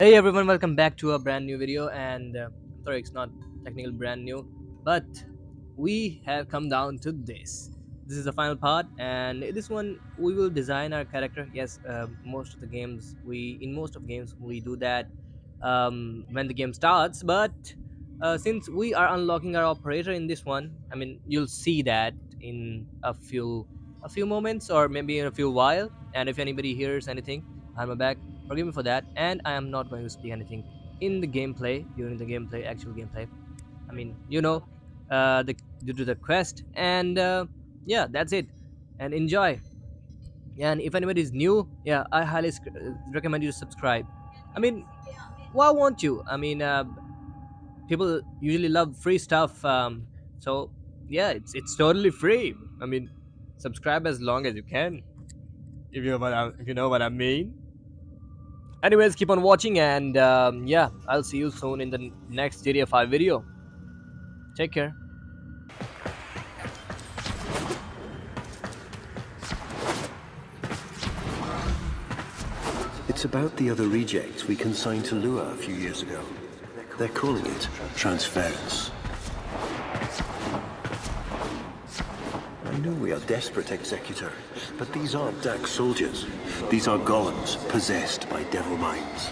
Hey everyone, welcome back to a brand new video, and sorry, it's not technically brand new, but we have come down to this is the final part, and this one we will design our character. Yes, in most of games we do that when the game starts, but since we are unlocking our operator in this one, I mean, you'll see that in a few moments or maybe in a few while, and if anybody hears anything behind my back, forgive me for that. And I am not going to speak anything in the gameplay, during the gameplay, actual gameplay. I mean, you know, due to the quest. And yeah, that's it. And enjoy. And if anybody is new, yeah, I highly recommend you to subscribe. I mean, why won't you? I mean, people usually love free stuff. So yeah, it's totally free. I mean, subscribe as long as you can, if you know what I mean. Anyways, keep on watching, and yeah, I'll see you soon in the next GTA 5 video. Take care. It's about the other rejects we consigned to Lua a few years ago. They're calling it Transference. I know we are desperate, Executor, but these aren't Dark soldiers. These are golems possessed by devil minds.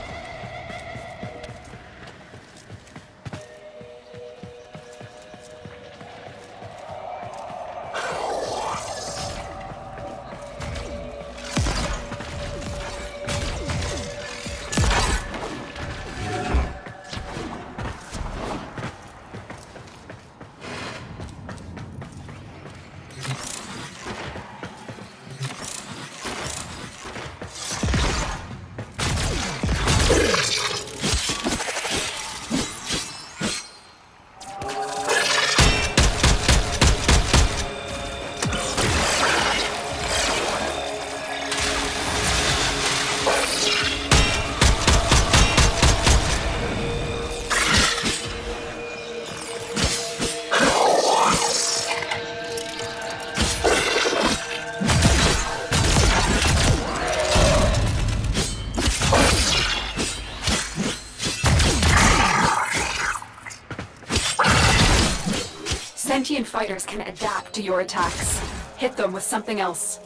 Sentient fighters can adapt to your attacks. Hit them with something else.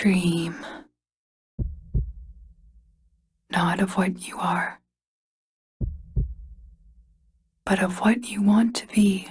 Dream, not of what you are, but of what you want to be.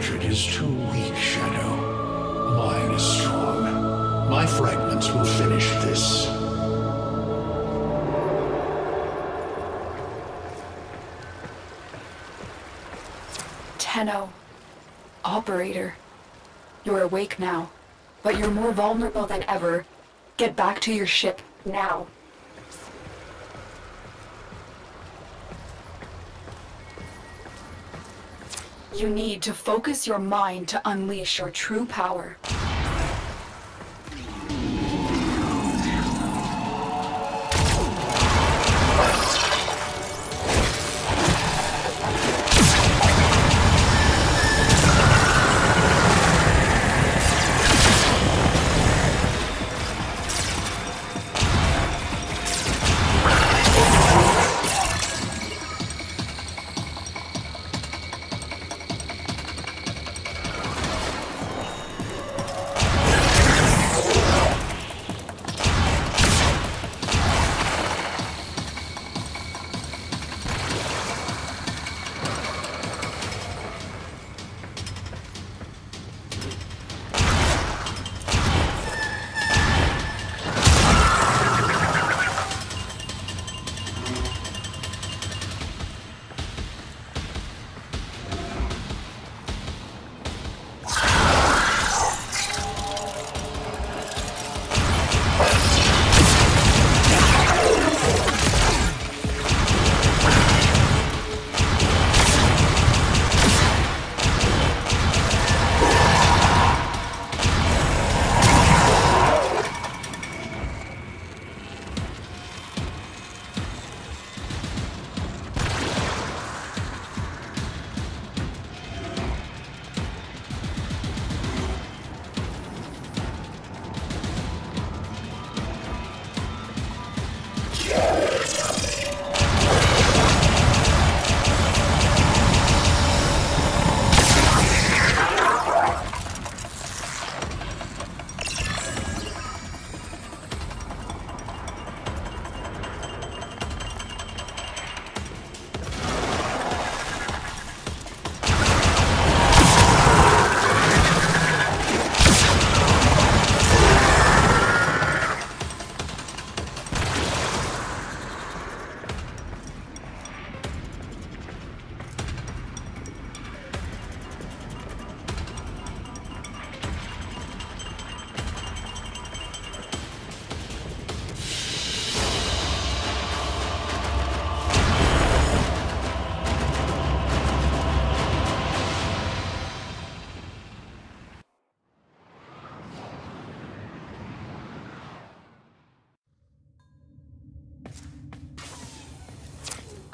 hatred is too weak, Shadow. Mine is strong. My fragments will finish this. Tenno, Operator, you're awake now, but you're more vulnerable than ever. Get back to your ship, now. You need to focus your mind to unleash your true power.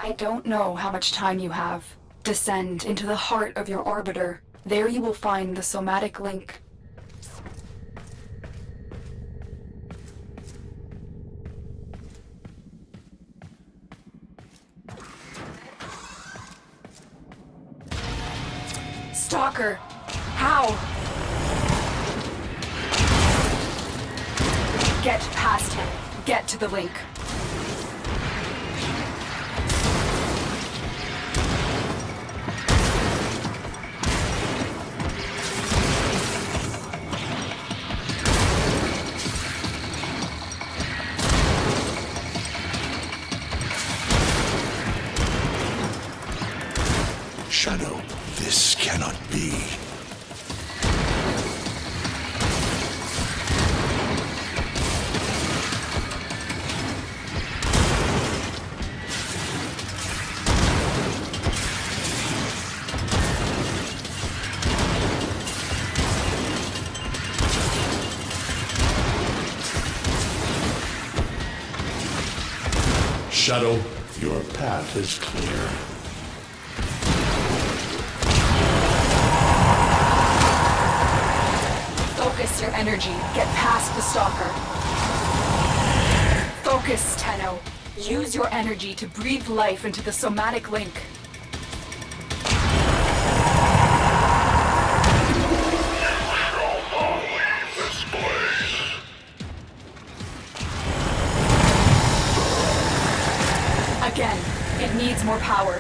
I don't know how much time you have. Descend into the heart of your orbiter. There you will find the somatic link. Stalker! How? Get past him. Get to the link. Shadow, this cannot be. Shadow, your path is clear. Focus your energy. Get past the Stalker. Focus, Tenno. Use your energy to breathe life into the somatic link. Again, it needs more power.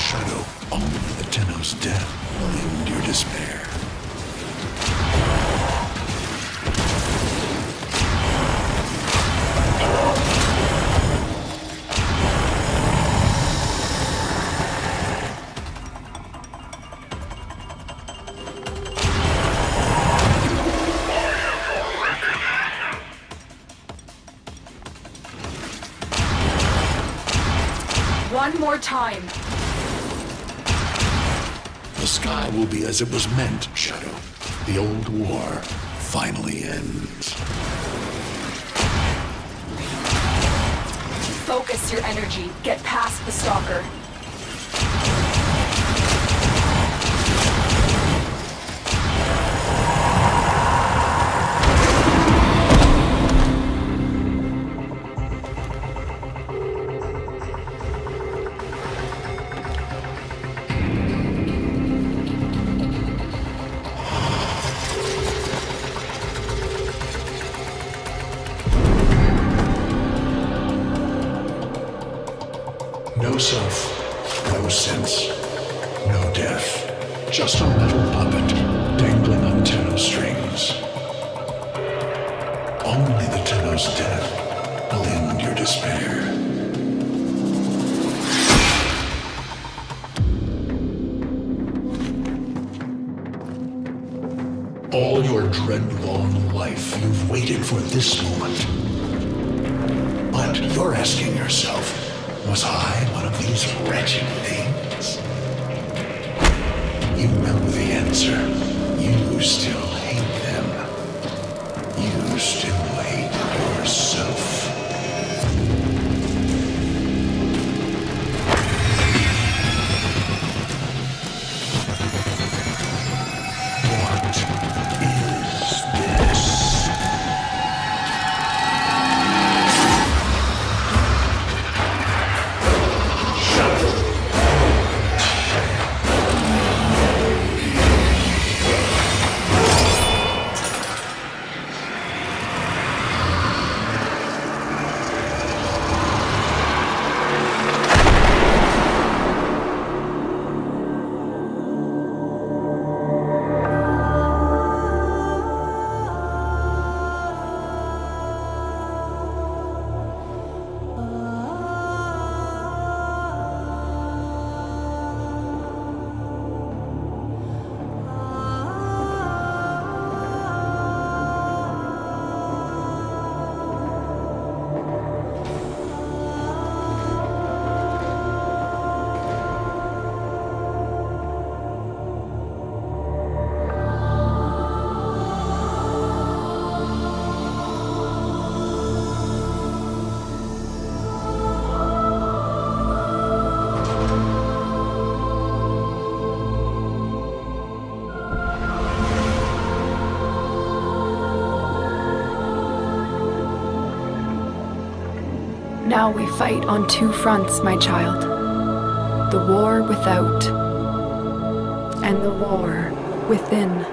Shadow. Only the Tenno's death will end your despair. One more time. The sky will be as it was meant, Shadow. The old war finally ends. Focus your energy. Get past the Stalker. No self, no sense, no death. Just a metal puppet dangling on Tenno strings. Only the Tenno's death will end your despair. All your dreadlong life, you've waited for this moment. But you're asking yourself, was I one of these wretched things? You know the answer. You still hate them. You still hate yourself. Now we fight on two fronts, my child. The war without, and the war within.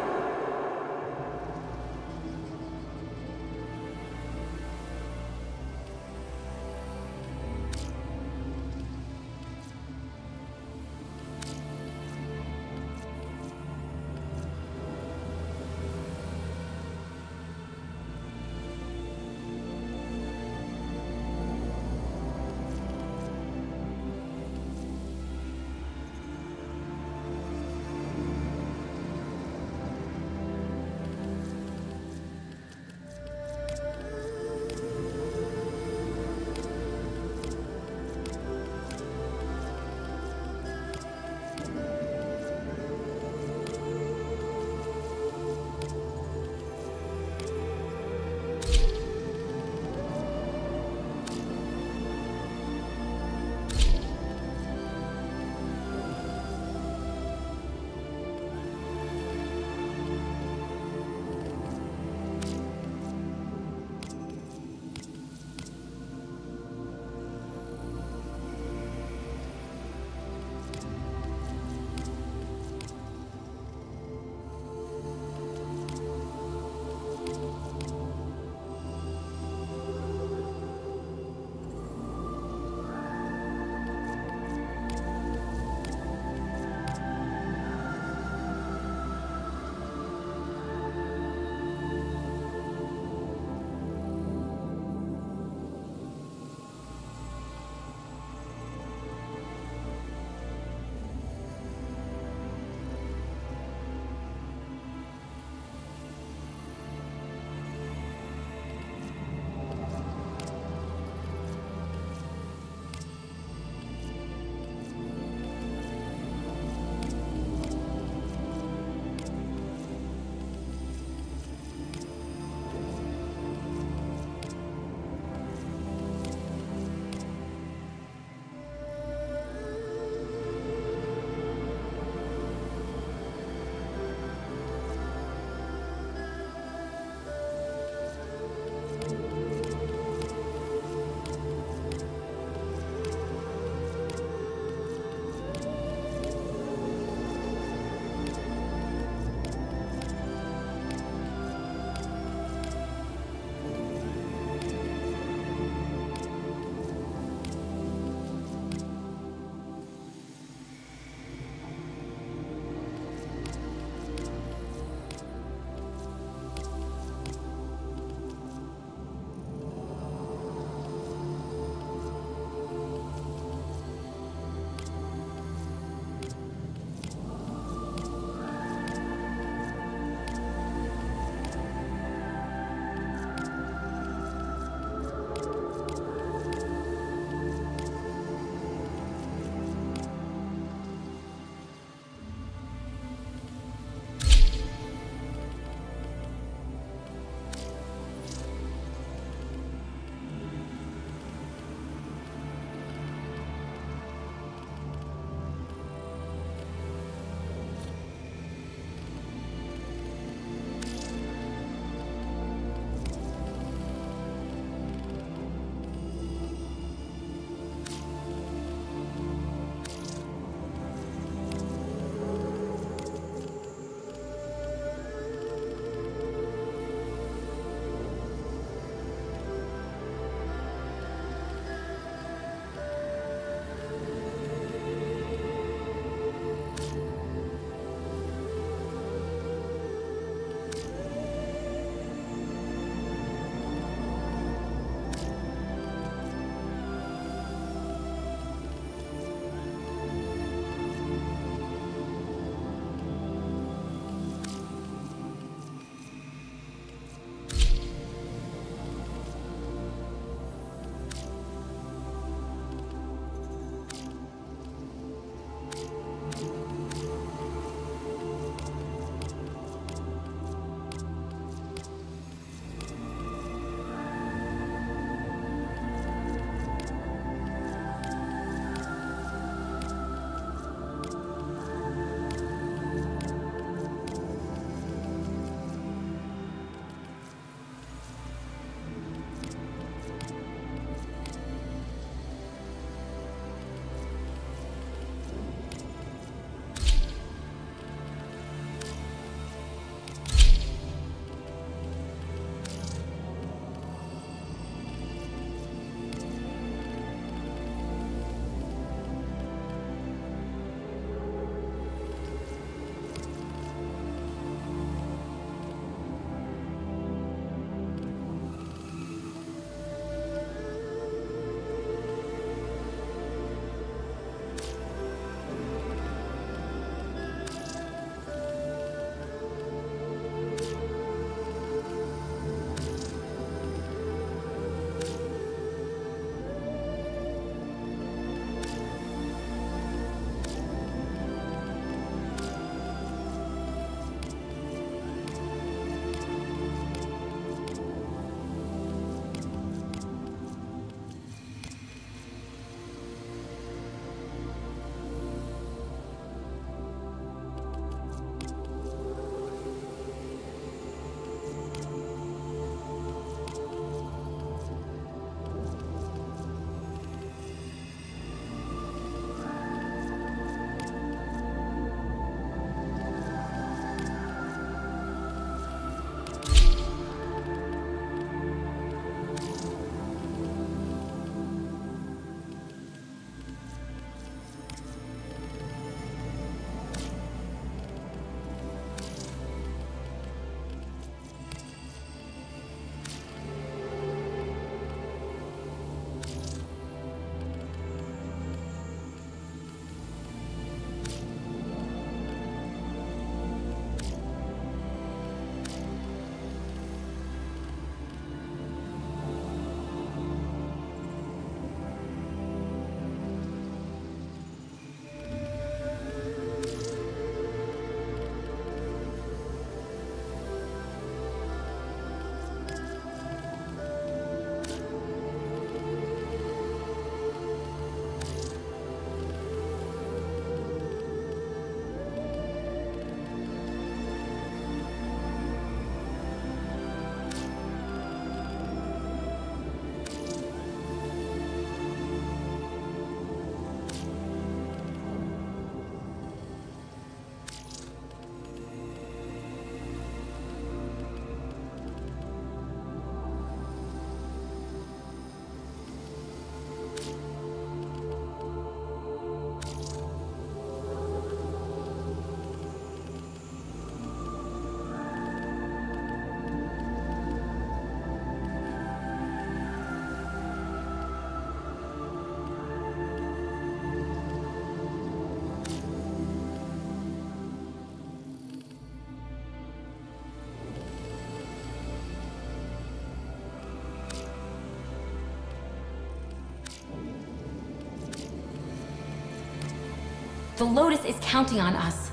The Lotus is counting on us.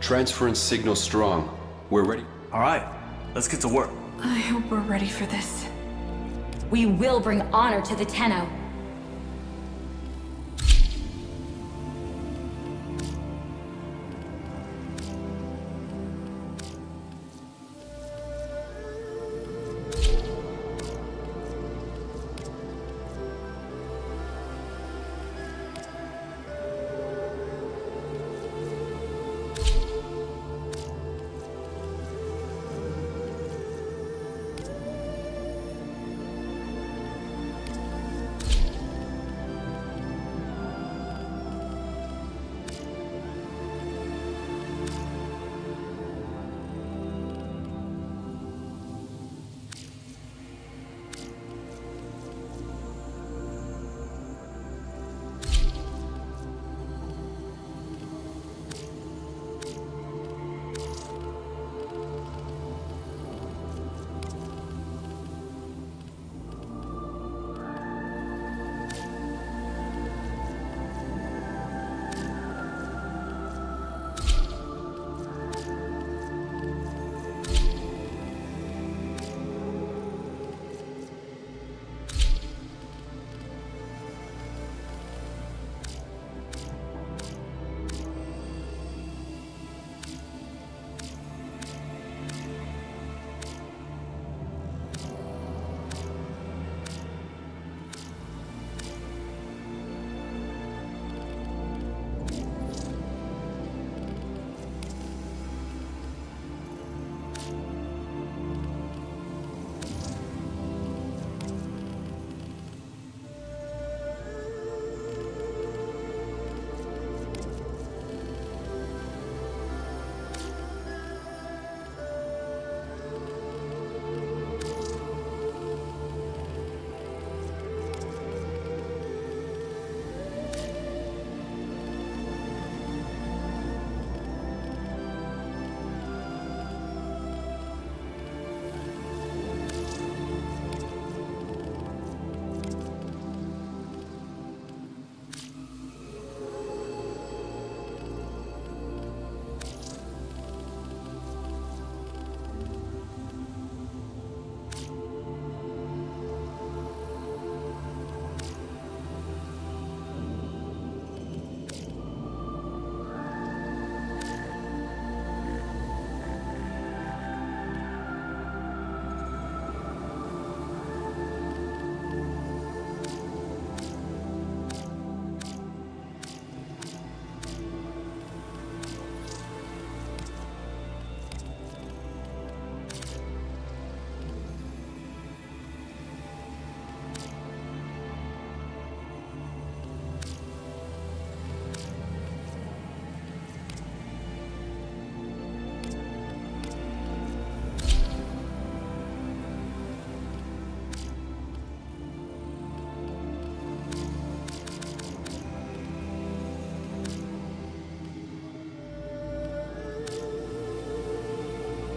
Transference signal strong. We're ready. All right, let's get to work. I hope we're ready for this. We will bring honor to the Tenno.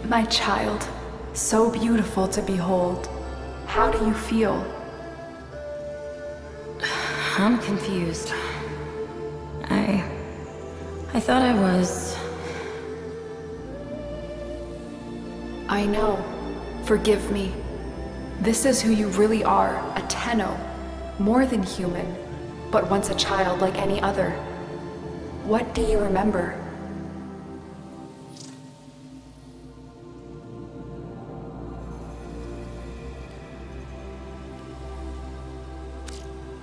My child, so beautiful to behold. How do you feel? I'm confused. I thought I was... I know. Forgive me. This is who you really are, a Tenno. More than human, but once a child like any other. What do you remember?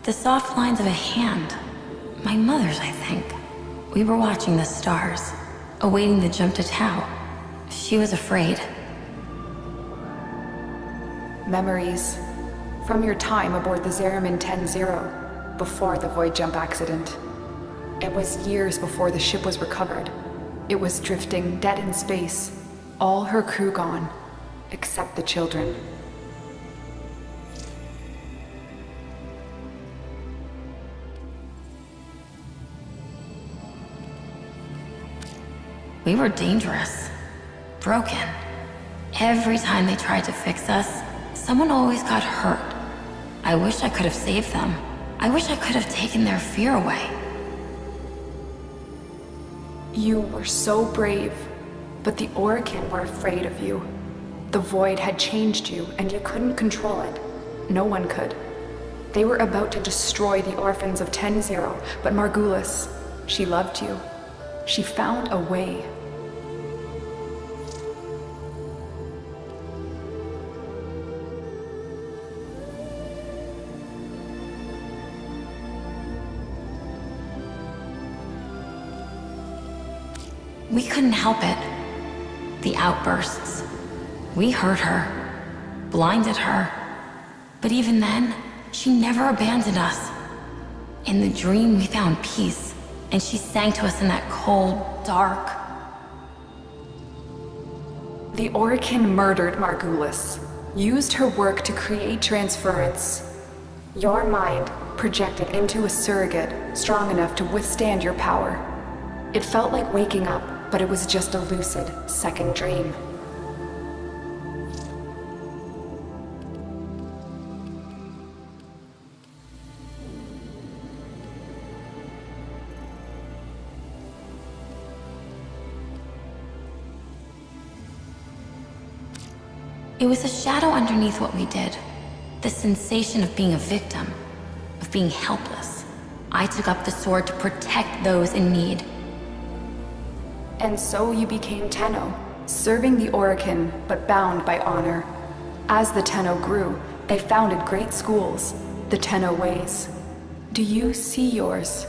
The soft lines of a hand. My mother's, I think. We were watching the stars, awaiting the jump to Tau. She was afraid. Memories from your time aboard the Zariman 10-0, before the void jump accident. It was years before the ship was recovered. It was drifting, dead in space. All her crew gone, except the children. We were dangerous, broken. Every time they tried to fix us, someone always got hurt. I wish I could have saved them. I wish I could have taken their fear away. You were so brave, but the Orokin were afraid of you. The void had changed you, and you couldn't control it. No one could. They were about to destroy the orphans of 10-0, but Margulis, she loved you. She found a way. We couldn't help it. The outbursts. We hurt her, blinded her. But even then, she never abandoned us. In the dream, we found peace, and she sang to us in that cold, dark... The Orokin murdered Margulis, used her work to create transference. Your mind projected into a surrogate strong enough to withstand your power. It felt like waking up, but it was just a lucid second dream. It was a shadow underneath what we did. The sensation of being a victim, of being helpless. I took up the sword to protect those in need. And so you became Tenno, serving the Orokin, but bound by honor. As the Tenno grew, they founded great schools, the Tenno ways. Do you see yours?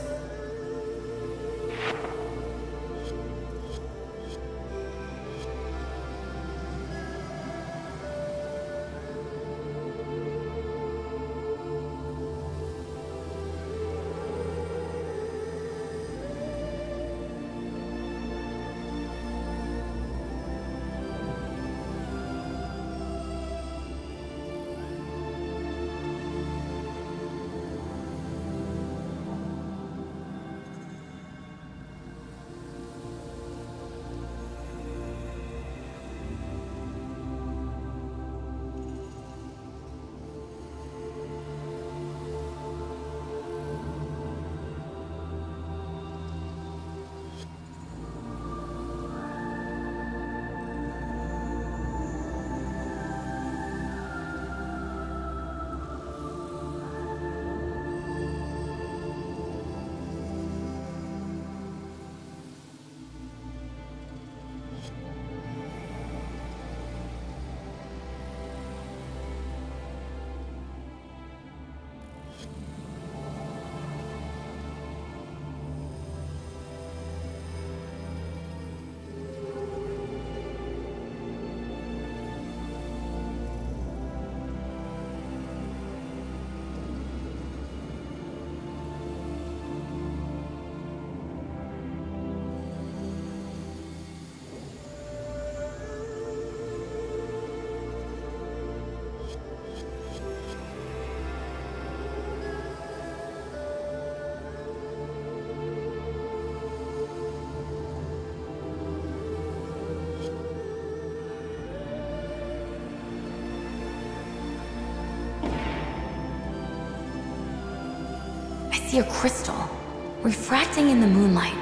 A crystal, refracting in the moonlight,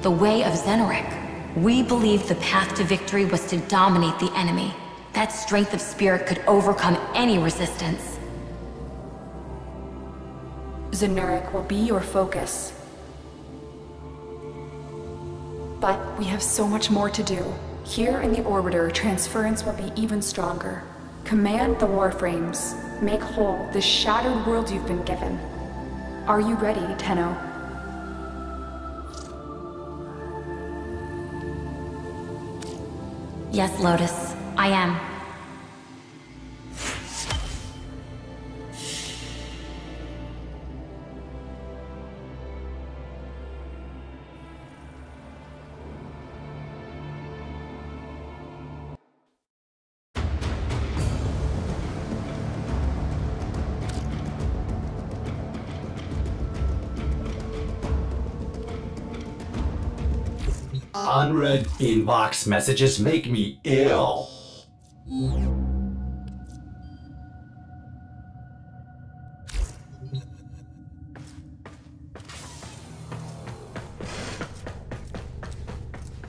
the way of Zenurik. We believed the path to victory was to dominate the enemy. That strength of spirit could overcome any resistance. Zenurik will be your focus. But we have so much more to do. Here in the Orbiter, transference will be even stronger. Command the warframes. Make whole the shattered world you've been given. Are you ready, Tenno? Yes, Lotus, I am. Unread inbox messages make me ill.